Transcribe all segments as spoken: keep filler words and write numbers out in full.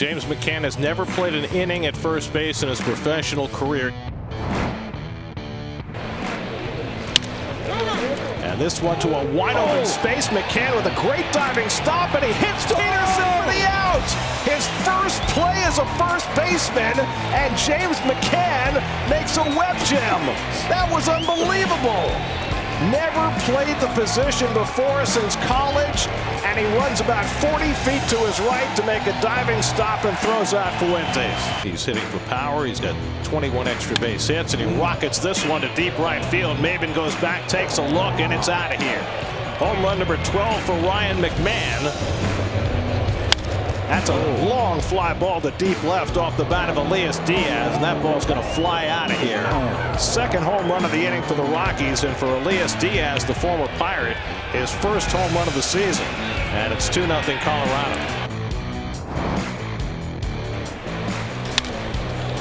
James McCann has never played an inning at first base in his professional career. And this one to a wide open space. McCann with a great diving stop, and he hits Peterson for the out. His first play as a first baseman, and James McCann makes a web gem. That was unbelievable. Never played the position before since college, and he runs about forty feet to his right to make a diving stop and throws out Fuentes. He's hitting for power. He's got twenty-one extra base hits, and he rockets this one to deep right field. Mabin goes back, takes a look, and it's out of here. Home run number twelve for Ryan McMahon. That's a long fly ball to deep left off the bat of Elias Diaz, and that ball's going to fly out of here. Second home run of the inning for the Rockies, and for Elias Diaz, the former Pirate, his first home run of the season. And it's two nothing Colorado.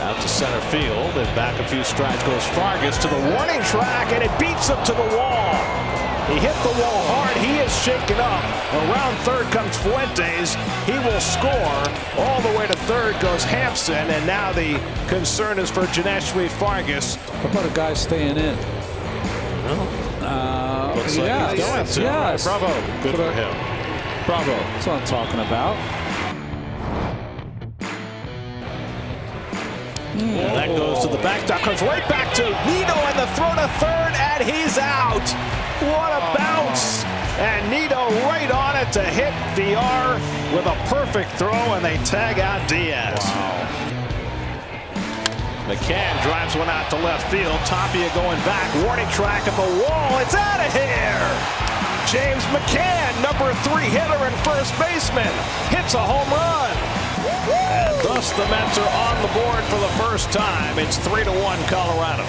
Out to center field, and back a few strides goes Fargas to the warning track, and it beats him to the wall. He hit the wall hard. He is shaken up. Around third comes Fuentes. He will score. All the way to third goes Hampson, and now the concern is for Johneshwy Fargas. How about a guy staying in? Well, uh, looks like yes, he's going to. Yes. Right. Bravo. Good for, for him. Bravo. That's what I'm talking about. Mm. Well, that goes to the backstop. Comes right back to Nino, and the throw to third, and he's out. What a bounce! And Nido right on it to hit V R with a perfect throw, and they tag out Diaz. Wow. McCann drives one out to left field. Tapia going back, warning track at the wall. It's out of here! James McCann, number three hitter and first baseman, hits a home run. And thus the Mets are on the board for the first time. It's three to one Colorado.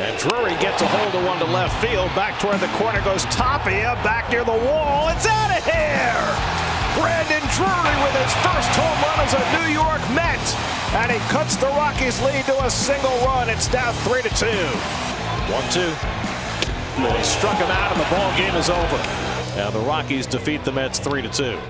And Drury gets a hold of one to left field. Back toward the corner goes Tapia. Back near the wall. It's out of here! Brandon Drury with his first home run as a New York Met. And he cuts the Rockies' lead to a single run. It's now three to two. one two. He struck him out, and the ball game is over. Now the Rockies defeat the Mets three to two.